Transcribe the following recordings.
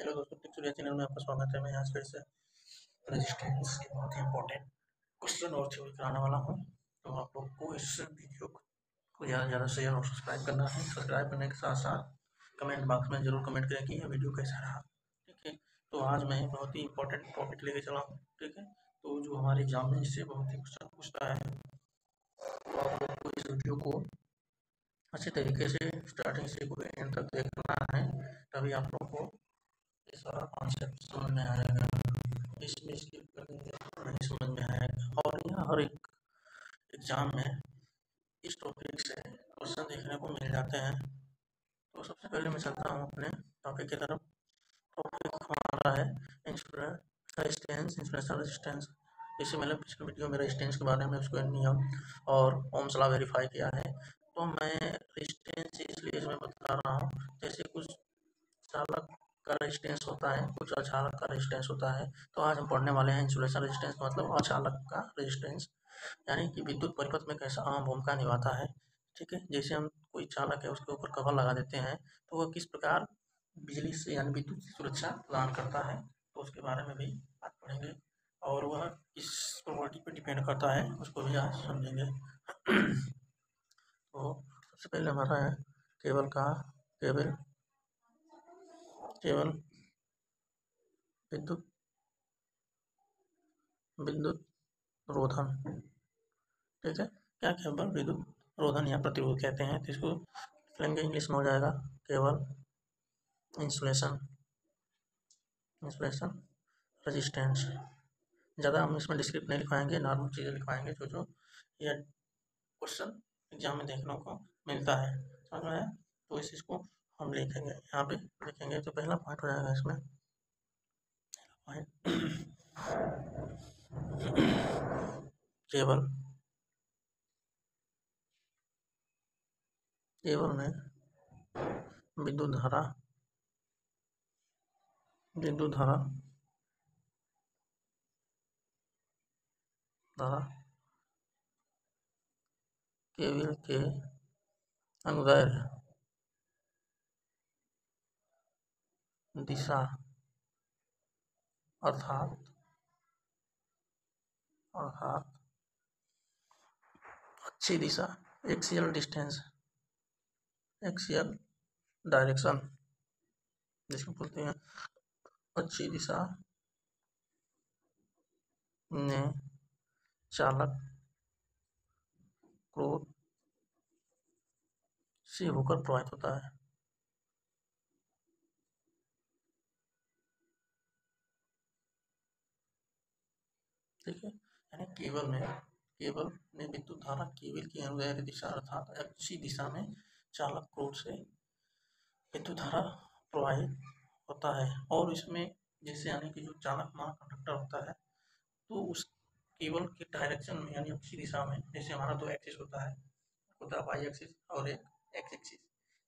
Hello दोस्तों, take Surya channel में आपका स्वागत है। मैं आज फिर से रेजिस्टेंस के बहुत ही इंपॉर्टेंट क्वेश्चन और थ्योरी कराने वाला हूं। तो आप लोग को इस वीडियो को ज़्यादा से ज़्यादा सब्सक्राइब करना है। सब्सक्राइब करने के साथ साथ कमेंट बॉक्स में जरूर कमेंट करें कि यह वीडियो कैसा रहा। ठीक है, तो आज मैं बहुत ही इंपॉर्टेंट टॉपिक लेके चला हूँ। ठीक है, तो जो हमारे एग्जाम में इससे बहुत ही क्वेश्चन पूछता है, तो आप लोग को इस वीडियो को अच्छे तरीके से स्टार्टिंग से पूरे एंड तक देखना है, तभी आप लोग को सारा कॉन्सेप्ट समझ में आएगा। इसमें स्किप करेंगे तो नहीं समझ में आएगा। और यहाँ हर एक एग्जाम में इस टॉपिक से क्वेश्चन देखने को मिल जाते हैं। तो सबसे पहले मैं चलता हूँ अपने टॉपिक की तरफ। टॉपिक हमारा है रेजिस्टेंस। इससे मैंने पिछले वीडियो में रेजिस्टेंस के बारे में उसको नियम और ओम्स लॉ वेरीफाई किया है। तो मैं रेजिस्टेंस इसलिए इसमें बता रहा हूँ, जैसे कुछ चालक का रेजिस्टेंस होता है, कुछ अचालक का रेजिस्टेंस होता है। तो आज हम पढ़ने वाले हैं इंसुलेशन रेजिस्टेंस, मतलब अचालक का रेजिस्टेंस, यानी कि विद्युत परिपथ में कैसा अहम भूमिका निभाता है। ठीक है, जैसे हम कोई चालक है उसके ऊपर कवर लगा देते हैं तो वह किस प्रकार बिजली से यानी विद्युत सुरक्षा प्रदान करता है, तो उसके बारे में भी आज पढ़ेंगे। और वह किस प्रॉपर्टी पर डिपेंड करता है उसको भी आज समझेंगे। तो सबसे पहले हमारा है केबल विद्युत रोधन। ठीक है, क्या केबल विद्युत रोधन या प्रतिरोध कहते हैं, तो इसको लेंगे इंग्लिश में हो जाएगा केबल इंसुलेशन रेजिस्टेंस। ज़्यादा हम इसमें डिस्क्रिप्ट नहीं लिखवाएंगे, नॉर्मल चीज़ें लिखवाएंगे जो यह क्वेश्चन एग्जाम में देखने को मिलता है। समझ में आया? तो इसको हम लिखेंगे, यहाँ पे लिखेंगे। तो पहला पॉइंट हो जाएगा इसमें केबल में विद्युत धारा केबल के अनुदैर्घ दिशा अर्थात अच्छी दिशा एक्सियल डायरेक्शन जिसको बोलते हैं, अच्छी दिशा ने चालक क्रोध से होकर प्रवाहित होता है। ठीक है, यानी केबल में विद्युत धारा केबल की अनुदैर्घ दिशा अर्थात अच्छी दिशा में चालक क्रोध से विद्युत धारा प्रवाहित होता है। और इसमें जैसे यानी कि जो चालक माना कंडक्टर होता है, तो उस केबल के डायरेक्शन में यानी अच्छी दिशा में, जैसे हमारा दो एक्सिस होता है, होता है वाई एक्सिस और एक एक्स एक्सिस,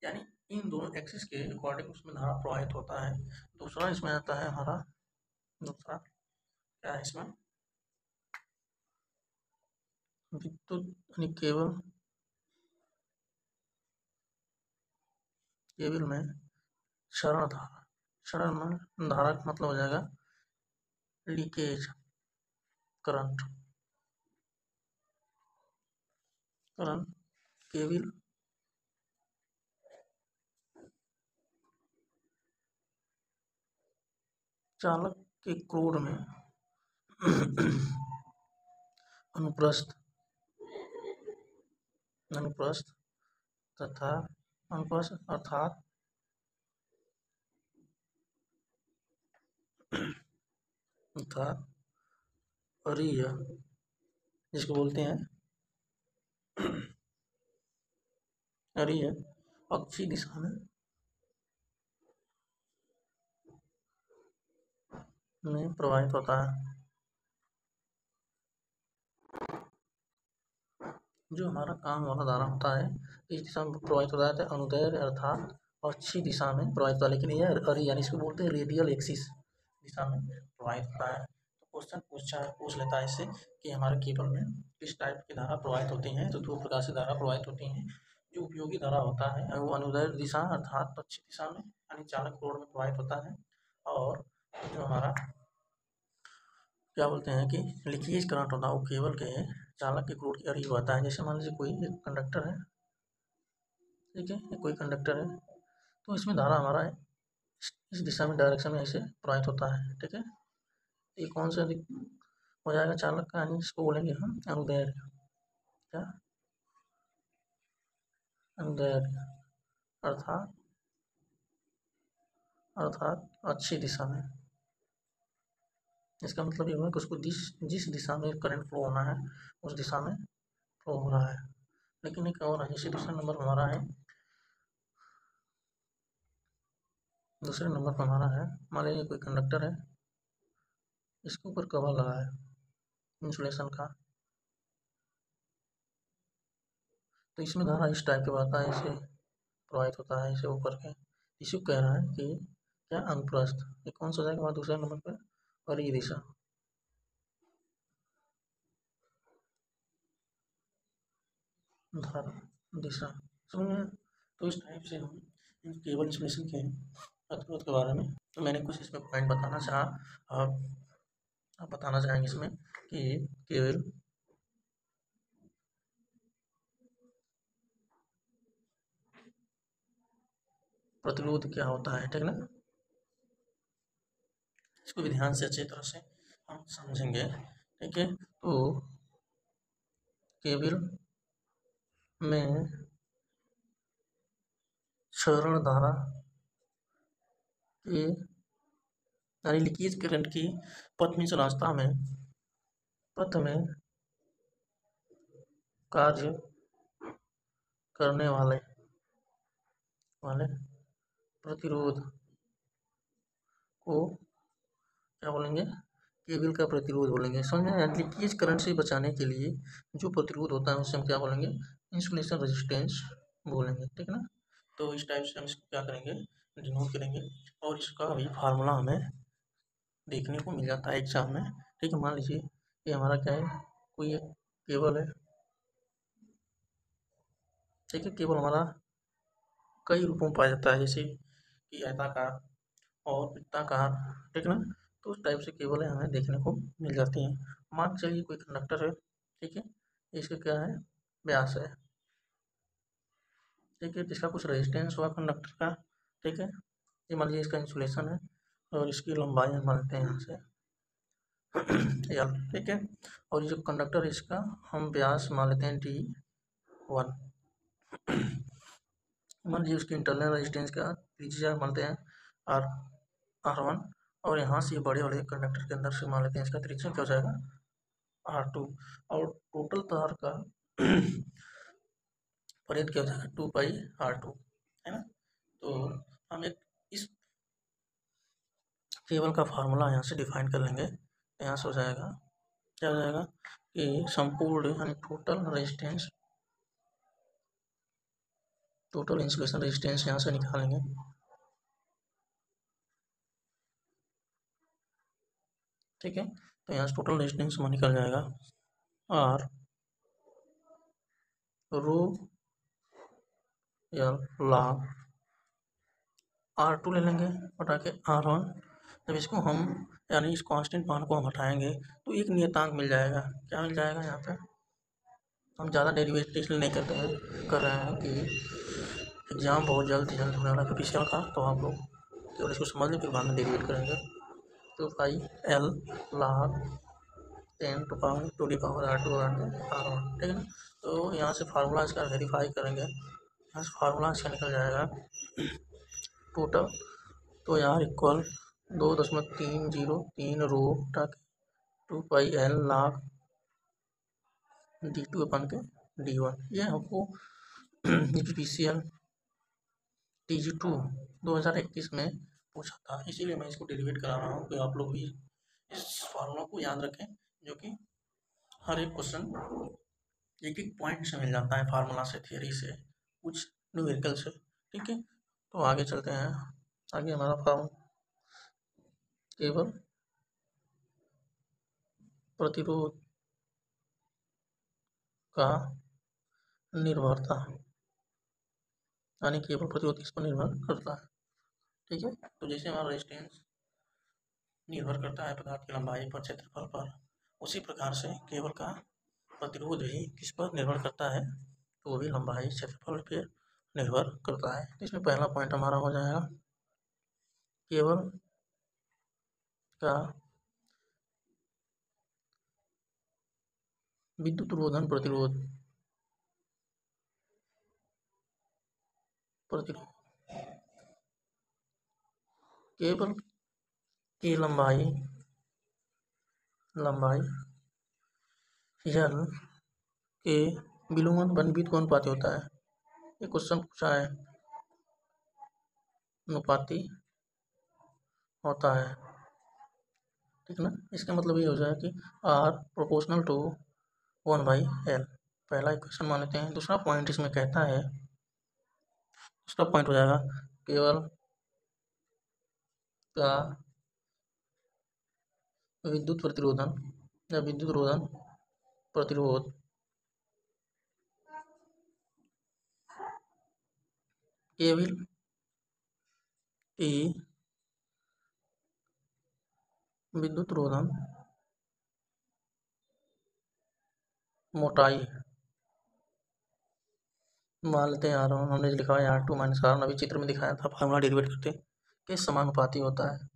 यानी इन दोनों एक्सिस के अकॉर्डिंग उसमें धारा प्रवाहित होता है। दूसरा इसमें आता है हमारा, दूसरा क्या है इसमें, विद्युत केबल में क्षरण धारा मतलब हो जाएगा लीकेज करंट केबल चालक के क्रोध में अनुप्रस्थ अर्थात अरीय जिसको बोलते हैं अरीय अक्षीय दिशा में प्रवाहित होता है। जो हमारा काम वाला धारा होता है इस दिशा में प्रवाहित होता है, अनुदैर्घ अर्थात अच्छी दिशा में प्रवाहित होता है, लेकिन यह यानी इसको बोलते हैं रेडियल एक्सिस दिशा में प्रवाहित होता है। तो क्वेश्चन पूछ लेता है इससे कि हमारे केबल में किस टाइप की धारा प्रवाहित होती हैं, तो दो प्रकार से धारा प्रवाहित होती हैं। जो उपयोगी धारा होता है वो अनुदैर्घ दिशा अर्थात अच्छी दिशा में यानी चालक क्रोध में प्रवाहित होता है, और जो हमारा क्या बोलते हैं कि लीकेज करंट होता है वो केबल के चालक के क्रूड के करीब आता है। जैसे मान लीजिए कोई एक कंडक्टर है, ठीक है, कोई कंडक्टर है तो इसमें धारा हमारा इस दिशा में डायरेक्शन में ऐसे प्रवाहित होता है, ठीक है। ये कौन सा हो जाएगा चालक का, यानी इसको बोलेंगे हम अनुदैर्घ्य। क्या अनुदैर्घ्य अर्थात अच्छी दिशा में। इसका मतलब ये हुआ कि उसको जिस दिशा में करंट फ्लो होना है उस दिशा में फ्लो हो रहा है। लेकिन एक और है, जैसे दूसरा नंबर हमारा है, दूसरे नंबर पर हमारा है, मान लीजिए कोई कंडक्टर है, इसके ऊपर कवर लगा है इंसुलेशन का, तो इसमें धारा इस टाइप के बहता है, इसे प्रवाहित होता है, इसे ऊपर के, इसी को कह रहा है कि क्या अनुप्रस्थ। ये कौन सा जाएगा हमारा दूसरे नंबर पर, और ये दिशा, धारा दिशा, समझ में। तो इस टाइप से हम केबल इंसुलेशन के अद्भुत के बारे में, तो मैंने कुछ इसमें पॉइंट बताना चाहा, आप बताना चाहेंगे इसमें कि केबल प्रतिरोध क्या होता है, ठीक ना। इसको भी ध्यान से अच्छी तरह से हम समझेंगे, ठीक है। तो केबल में क्षरण धारा के यानी लीकेज करंट की पथ में कार्य करने वाले प्रतिरोध को क्या बोलेंगे, केबल का प्रतिरोध बोलेंगे, समझ में। लीकेज करंट से बचाने के लिए जो प्रतिरोध होता है उसे हम क्या बोलेंगे, इंसुलेशन रेजिस्टेंस बोलेंगे, ठीक है ना। तो इस टाइप से हम इसको क्या करेंगे, डिनोट करेंगे, और इसका भी फार्मूला हमें देखने को मिल जाता है एग्जाम में, ठीक है। मान लीजिए ये हमारा क्या है, कोई एक केबल है, ठीक है। केबल हमारा कई रूपों में पाया जाता है, जैसे कि आयताकार और वृत्ताकार, ठीक है ना। तो उस टाइप से केबल हमें देखने को मिल जाती हैं। मान चलिए कोई कंडक्टर है, ठीक है, इसका क्या है, व्यास है, ठीक है, इसका कुछ रेजिस्टेंस हुआ कंडक्टर का, ठीक है। ये मान लीजिए इसका इंसुलेशन है और इसकी लंबाई हम मानते हैं यहाँ से एल, ठीक है। और ये जो कंडक्टर इसका हम व्यास मान लेते हैं d1। मान लीजिए उसकी इंटरनल रेजिस्टेंस का त्रिज्या मानते हैं r1, और यहाँ से बड़े वाले कंडक्टर के अंदर से मान लेते हैं इसका त्रिज्या क्या हो जाएगा r2, और टोटल तार का परिधि क्या हो जाएगा 2πr2, है ना। तो हम एक इस केबल का फार्मूला यहाँ से डिफाइन कर लेंगे। यहाँ से हो जाएगा क्या हो जाएगा कि संपूर्ण यानी total resistance, total insulation resistance यहाँ से निकालेंगे, ठीक है। तो यहाँ से टोटल रेजिस्टेंस में निकल जाएगा और रो या लाभ r2 ले लेंगे हटा के r1। जब इसको हम यानी इस कांस्टेंट मान को हम हटाएंगे तो एक नियतांक मिल जाएगा। क्या मिल जाएगा, यहाँ पे हम ज़्यादा डेरिवेटिव इसलिए नहीं कर रहे हैं कि एग्जाम बहुत जल्द होने वाला है UPPCL का, तो आप लोग केवल इसको समझ लें, फिर बाद में डेरिवेट करेंगे। तो 2πl लाभ 10^2 r2 r1, ठीक है ना। तो यहाँ से फार्मूला इसका वेरीफाई करेंगे, यहाँ से फार्मूला इसका निकल जाएगा टोटल, तो यार इक्वल 2.303 रो तक 2πl लाख d2 अपन के d1। ये हमको UPPCL TG2 2021 में पूछा था, इसीलिए मैं इसको डेरिवेट करा रहा हूँ कि आप लोग भी इस फार्मूला को याद रखें, जो कि हर एक क्वेश्चन एक पॉइंट से मिल जाता है, फार्मूला से, थियोरी से, कुछ न्यूमेरिकल से, ठीक है। तो आगे चलते हैं। आगे हमारा केबल प्रतिरोध का निर्भरता यानी केबल प्रतिरोध किस पर निर्भर करता है, ठीक है। तो जैसे हमारा रेजिस्टेंस निर्भर करता है पदार्थ की लंबाई पर, क्षेत्रफल पर। उसी प्रकार से केबल का प्रतिरोध भी किस पर निर्भर करता है, तो वो भी लंबाई, क्षेत्रफल पर निर्भर करता है। इसमें पहला पॉइंट हमारा हो जाएगा केबल का विद्युत रोधन प्रतिरोध। केबल की लंबाई L के विलोमन बनबीत को अनुपाती होता है। ये क्वेश्चन पूछा है, अनुपाती होता है, ठीक ना। इसका मतलब ये हो जाएगा कि R प्रोपोर्शनल टू 1/L, पहला इक्वेशन मान लेते हैं। दूसरा पॉइंट इसमें कहता है, दूसरा पॉइंट हो जाएगा केवल का विद्युत प्रतिरोधन या विद्युत रोधन प्रतिरोध केबल की विद्युत रोधन मोटाई मान लेते हैं R, हमने लिखा है R2 - R1, अभी चित्र में दिखाया था, फार्मूला डेरिवेट करते के समानुपाती होता है।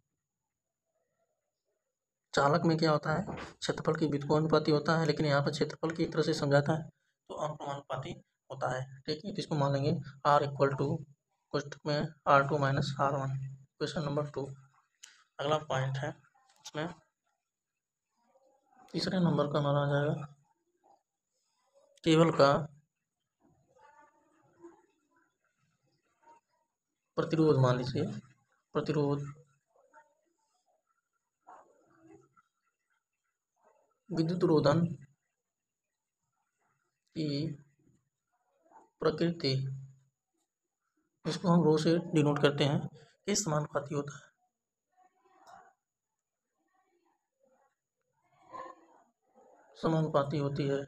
चालक में क्या होता है, क्षेत्रफल की व्युत्क्रमानुपाती होता है, लेकिन यहाँ पर क्षेत्रफल की तरह से समझाता है तो अनुपाती होता है, ठीक है। तो इसको मान लेंगे R कोष्ठक में R2 - R1, क्वेश्चन नंबर 2। अगला पॉइंट है इसमें तीसरे नंबर का माना जाएगा केबल का प्रतिरोध, मान लीजिए प्रतिरोध विद्युत रोधन की प्रकृति, इसको हम रो से डिनोट करते हैं, के समानुपाती होता है। समानुपाती होती है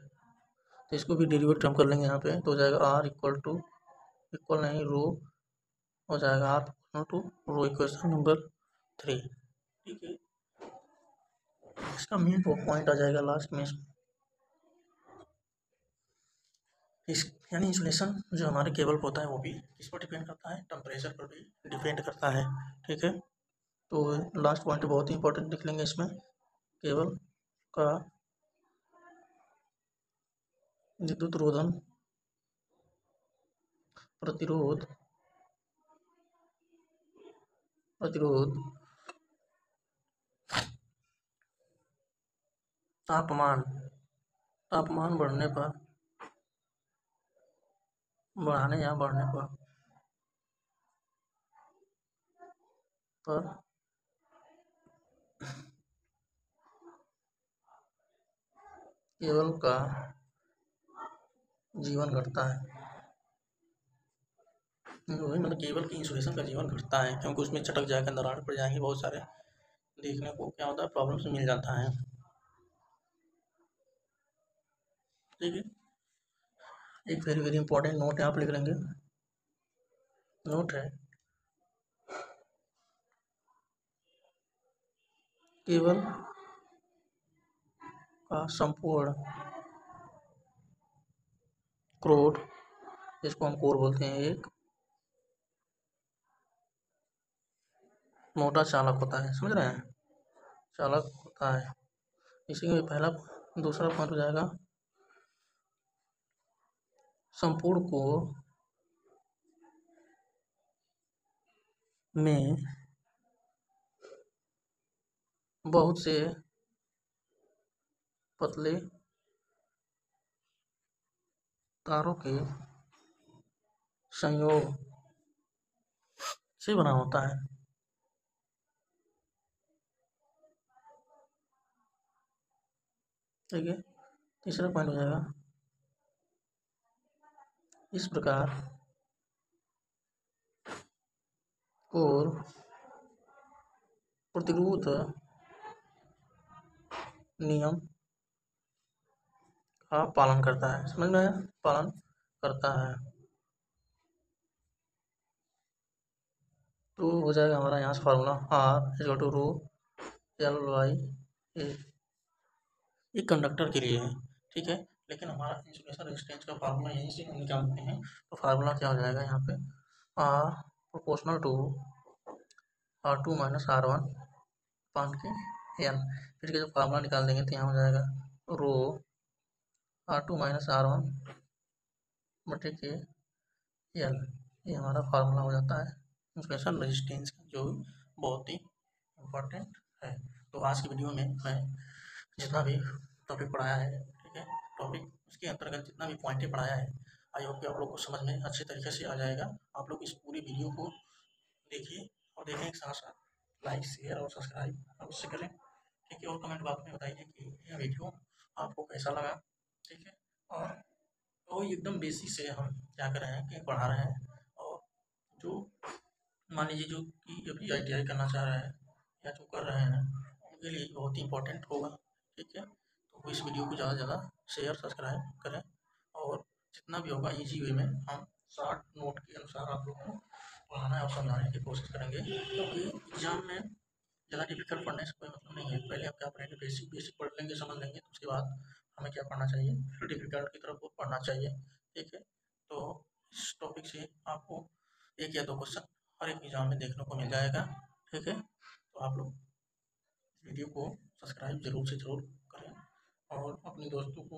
तो इसको भी डेरिवेट हम कर लेंगे यहाँ पे, तो हो जाएगा रो हो जाएगा R = रो, इक्वेशन नंबर 3, ठीक है। इसका मेन पॉइंट आ जाएगा लास्ट में, इस यानी इंसुलेशन जो हमारे केबल पर होता है वो भी किस पर डिपेंड करता है, टेम्परेचर पर भी डिपेंड करता है, ठीक है। तो लास्ट पॉइंट बहुत ही इंपॉर्टेंट लिख लेंगे इसमें, केबल का विद्युत रोधन प्रतिरोध तापमान बढ़ने पर केबल का जीवन घटता है। मतलब केबल की इंसुलेशन का जीवन घटता है, क्योंकि उसमें चटक जाकर दरार पड़ जाएंगे, बहुत सारे देखने को क्या होता है प्रॉब्लम्स मिल जाता है, ठीक है। एक वेरी वेरी इंपॉर्टेंट नोट है, आप लिख लेंगे, नोट है केबल का संपूर्ण क्रोड, जिसको हम कोर बोलते हैं, एक मोटा चालक होता है, समझ रहे हैं, चालक होता है। इसी में पहला दूसरा पॉइंट हो जाएगा संपूर्ण कोर में बहुत से पतले तारों के संयोग से बना होता है। ठीक है, तीसरा पॉइंट हो जाएगा इस प्रकार कोर प्रतिरोध नियम का पालन करता है, समझ में आया, पालन करता है। तो हो जाएगा हमारा यहाँ से formula R = rho double Y A, ये कंडक्टर के लिए है, ठीक है। लेकिन हमारा इंसुलेशन रेजिस्टेंस का फार्मूला यहीं से हम निकालते हैं, तो फार्मूला क्या हो जाएगा यहाँ पे, R proportional to R two minus R one पान के एन। फिर के जो फार्मूला निकाल देंगे तो यहाँ हो जाएगा rho R two minus R one बटे के एल, ये हमारा फार्मूला हो जाता है इंसुलेशन रेजिस्टेंस का, जो बहुत ही इम्पोर्टेंट है। तो आज की वीडियो में मैं जितना भी टॉपिक पढ़ाया है, ठीक है, टॉपिक उसके अंतर्गत जितना भी पॉइंटें पढ़ाया है, आई होप कि आप लोग को समझ में अच्छे तरीके से आ जाएगा। आप लोग इस पूरी वीडियो को देखिए और देखने के साथ साथ लाइक शेयर और सब्सक्राइब अवश्य करें, ठीक है। और कमेंट बॉक्स में बताइए कि यह वीडियो आपको कैसा लगा, ठीक है। और तो एकदम बेसिक से हम क्या कर रहे हैं कि पढ़ा रहे हैं, और जो मान लीजिए जो कि अभी ITI करना चाह रहे हैं या जो कर रहे हैं उनके लिए बहुत ही इम्पोर्टेंट होगा, ठीक है। तो इस वीडियो को ज़्यादा से ज़्यादा शेयर सब्सक्राइब करें, और जितना भी होगा इजी वे में हम शॉर्ट नोट के अनुसार आप लोगों को पढ़ाना और समझाने की कोशिश करेंगे, क्योंकि एग्जाम में ज़्यादा डिफिकल्ट पढ़ने से कोई मतलब नहीं है। पहले आप क्या पढ़ेंगे, बेसिक बेसिक पढ़ लेंगे, समझ लेंगे, तो उसके बाद हमें क्या पढ़ना चाहिए, फिर डिफिकल्ट की तरफ पढ़ना चाहिए, ठीक है। तो इस टॉपिक से आपको एक या दो क्वेश्चन हर एक एग्जाम में देखने को मिल जाएगा, ठीक है। तो आप लोग वीडियो को सब्सक्राइब ज़रूर से ज़रूर करें और अपने दोस्तों को